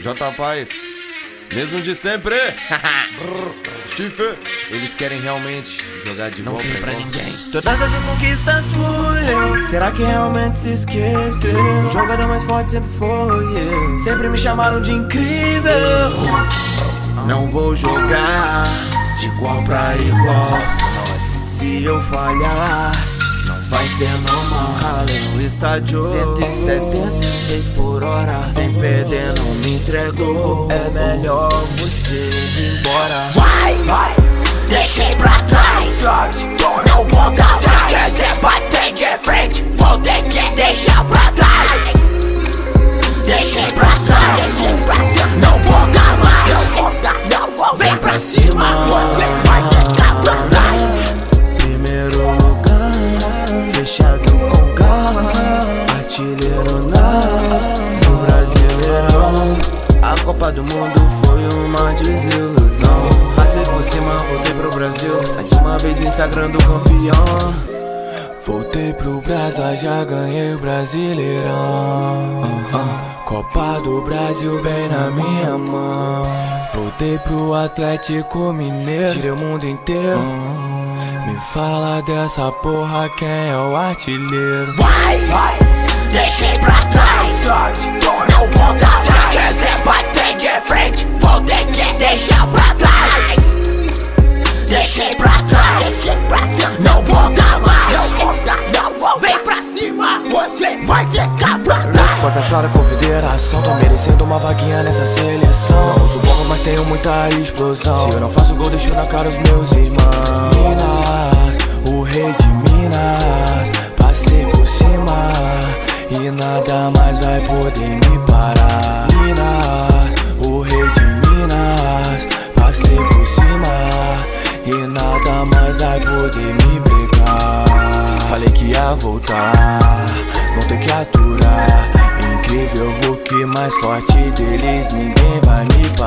JotaPazz, mesmo de sempre. Steph, eles querem realmente jogar de volta. Não tem pra ninguém. Todas essas conquistas fui eu. Será que realmente se esqueceu? O jogador mais forte sempre foi eu. Sempre me chamaram de incrível. Não vou jogar de igual pra igual. Se eu falhar, não vai ser normal. No estádio 176 por hora, sem perder não me entregou. É melhor você ir embora. Vai, deixei pra trás. Não vou dar mais. Se quiser bater de frente, vou ter que deixar pra trás. Deixei pra trás. Não vou dar mais. Vem pra cima, você vai ficar pra trás. Primeiro lugar, fechado com K, artilheiro do Brasileirão. A Copa do Mundo foi uma desilusão. Passei por cima, voltei pro Brasil, mais uma vez me sagrando campeão. Voltei pro Brasil, já ganhei o Brasileirão. Copa do Brasil bem na minha mão. Voltei pro Atlético Mineiro, tirei o mundo inteiro. Me fala dessa porra, quem é o artilheiro? Vai, deixei pra trás. Não vou dar mais. Se quiser bater de frente, vou ter que deixar pra trás. Deixei pra trás. Não vou dar mais. Vem pra cima, você vai ficar pra trás. Quanto a Flora Confederação, tô merecendo uma vaguinha nessa seleção. Não uso bomba, mas tenho muita explosão. Se eu não faço gol, deixo na cara os meus irmãos. Minas, o rei de Minas, passei por cima e nada mais vai poder me parar. Minas, o rei de Minas, passei por cima e nada mais vai poder me pegar. Falei que ia voltar, vão ter que aturar. Incrível Hulk, mais forte deles, ninguém vai me parar.